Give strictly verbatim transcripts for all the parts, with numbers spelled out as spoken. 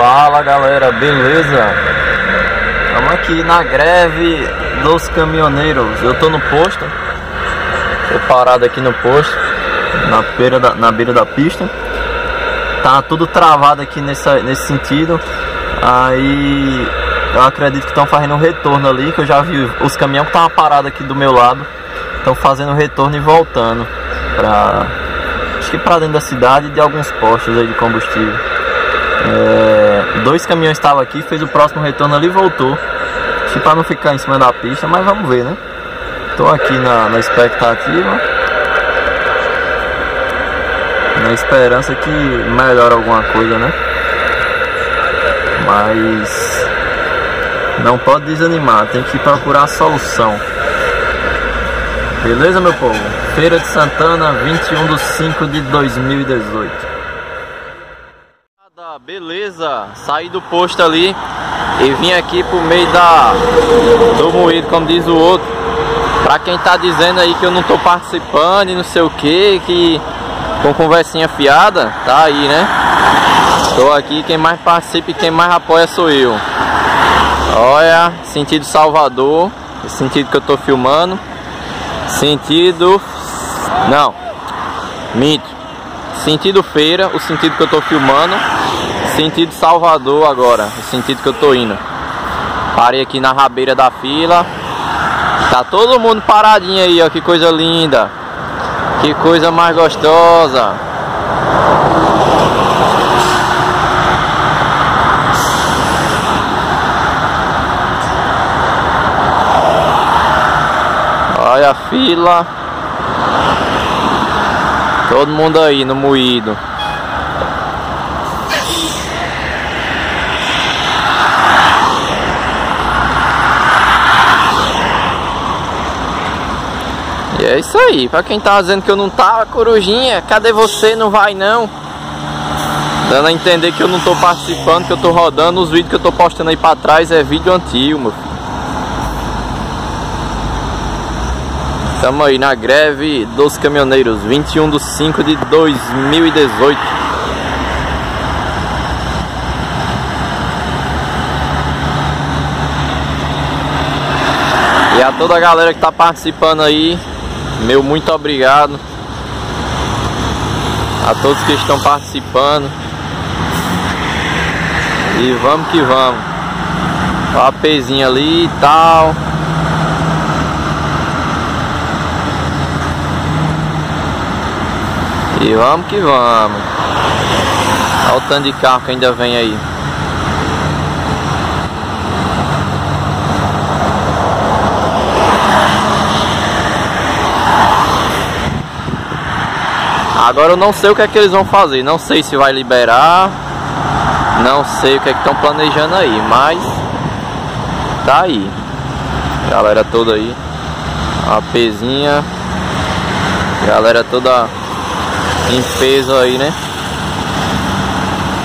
Fala galera, beleza? Estamos aqui na greve dos caminhoneiros. Eu tô no posto, tô parado aqui no posto, na beira da, na beira da pista. Tá tudo travado aqui nessa, nesse sentido. Aí eu acredito que estão fazendo um retorno ali, que eu já vi os caminhões que estavam parados aqui do meu lado. Estão fazendo um retorno e voltando pra, acho que pra dentro da cidade e de alguns postos aí de combustível. É, dois caminhões estavam aqui, fez o próximo retorno ali e voltou. Acho que pra não ficar em cima da pista, mas vamos ver, né? Tô aqui na, na expectativa, na esperança que melhora alguma coisa, né? Mas não pode desanimar, tem que procurar a solução. Beleza, meu povo? Feira de Santana, vinte e um de cinco de dois mil e dezoito. Beleza, saí do posto ali e vim aqui pro meio da do moído, como diz o outro. Pra quem tá dizendo aí que eu não tô participando e não sei o que, que com conversinha fiada, tá aí, né? Tô aqui, quem mais participa e quem mais apoia sou eu. Olha, sentido Salvador, esse sentido que eu tô filmando. Sentido... Não, minto. Sentido Feira, o sentido que eu tô filmando. Sentido Salvador agora, o sentido que eu tô indo. Parei aqui na rabeira da fila. Tá todo mundo paradinho aí, ó. Que coisa linda. Que coisa mais gostosa. Olha a fila. Todo mundo aí no moído. E é isso aí. Pra quem tá dizendo que eu não tava, Corujinha, cadê você? Não vai não. Dando a entender que eu não tô participando, que eu tô rodando. Os vídeos que eu tô postando aí pra trás é vídeo antigo, meu filho. Estamos aí na greve dos caminhoneiros, vinte e um de cinco de dois mil e dezoito. E a toda a galera que está participando aí, meu muito obrigado. A todos que estão participando. E vamos que vamos. Ó a pezinha ali e tal. E vamos que vamos. Olha o tanto de carro que ainda vem aí. Agora eu não sei o que é que eles vão fazer. Não sei se vai liberar. Não sei o que é que estão planejando aí. Mas tá aí. Galera toda aí. A pezinha. Galera toda em peso aí, né?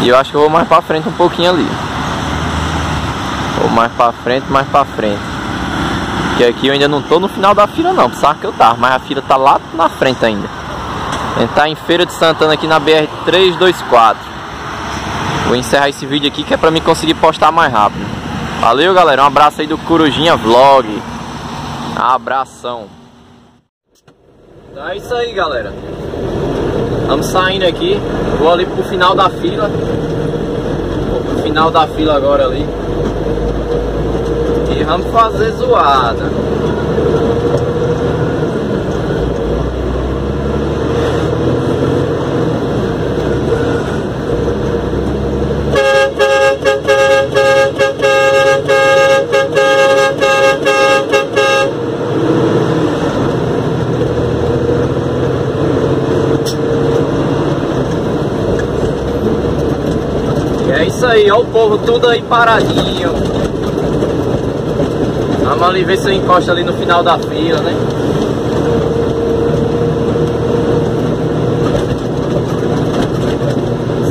E eu acho que eu vou mais pra frente um pouquinho ali. Vou mais pra frente, mais pra frente. Porque aqui eu ainda não tô no final da fila não. Pensava que eu tava, mas a fila tá lá na frente ainda. A gente tá em Feira de Santana aqui na B R trezentos e vinte e quatro. Vou encerrar esse vídeo aqui que é pra mim conseguir postar mais rápido. Valeu, galera. Um abraço aí do Corujinha Vlog. Um abração. Então é isso aí, galera. Estamos saindo aqui, vou ali pro final da fila. Vou pro final da fila agora ali. E vamos fazer zoada. Aí, ó, o povo tudo aí paradinho. Vamos ali ver se eu encosto ali no final da fila, né?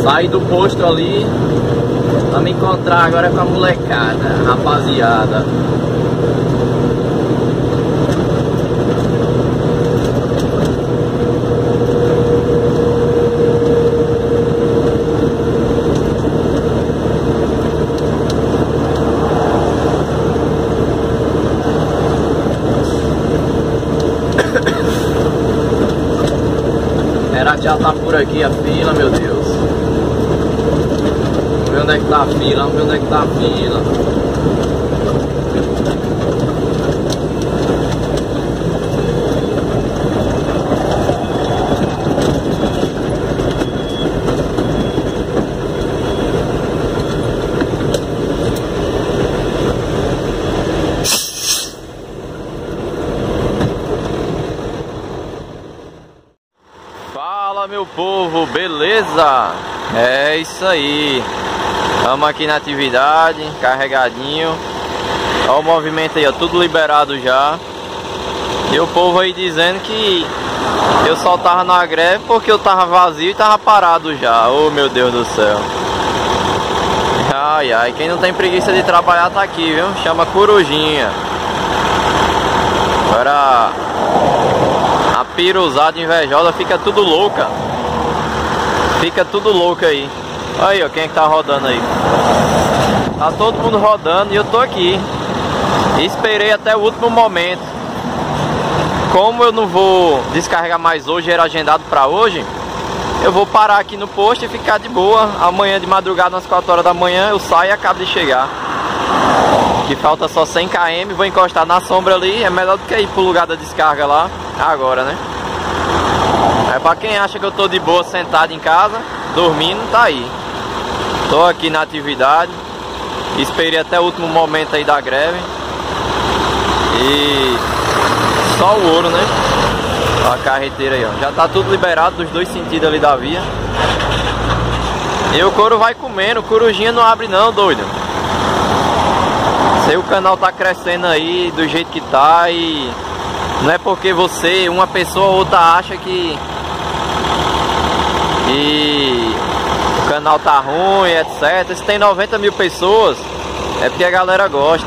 Saí do posto ali. Vamos encontrar agora com a molecada, rapaziada. já já tá por aqui a fila, meu Deus. Vamos ver onde é que tá a fila, vamos ver onde é que tá a fila. Meu povo, beleza? É isso aí. Estamos aqui na atividade, carregadinho. Olha o movimento aí, ó, tudo liberado já. E o povo aí dizendo que eu só tava na greve porque eu tava vazio e tava parado já. Oh, meu Deus do céu. Ai, ai, quem não tem preguiça de trabalhar tá aqui, viu? Chama Corujinha. Agora a piruzada invejosa fica tudo louca. Fica tudo louca aí. Olha aí, ó, quem é que tá rodando aí? Tá todo mundo rodando e eu tô aqui. Esperei até o último momento. Como eu não vou descarregar mais hoje, era agendado pra hoje, eu vou parar aqui no posto e ficar de boa. Amanhã de madrugada, às quatro horas da manhã, eu saio e acabo de chegar. Que falta só cem quilômetros, vou encostar na sombra ali. É melhor do que ir pro lugar da descarga lá agora, né? É pra quem acha que eu tô de boa sentado em casa, dormindo, tá aí. Tô aqui na atividade. Esperei até o último momento aí da greve. E só o ouro, né? Ó, a carreteira aí, ó. Já tá tudo liberado dos dois sentidos ali da via. E o couro vai comendo, Corujinha não abre não, doido. Sei o canal tá crescendo aí do jeito que tá e não é porque você, uma pessoa ou outra acha que e o canal tá ruim, etcétera. Se tem noventa mil pessoas, é porque a galera gosta.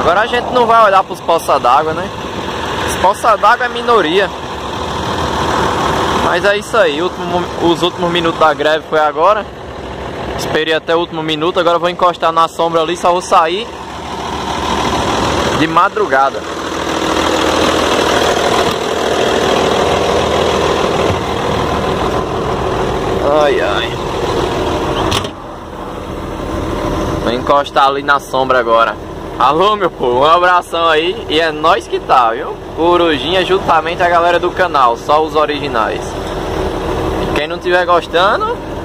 Agora a gente não vai olhar pros poças d'água, né? Os poças d'água é minoria. Mas é isso aí, último, os últimos minutos da greve foi agora. Esperei até o último minuto, agora vou encostar na sombra ali, só vou sair de madrugada. Ai, ai. Vou encostar ali na sombra agora. Alô, meu povo, um abração aí. E é nós que tá, viu? Corujinha juntamente a galera do canal, só os originais. Quem não tiver gostando,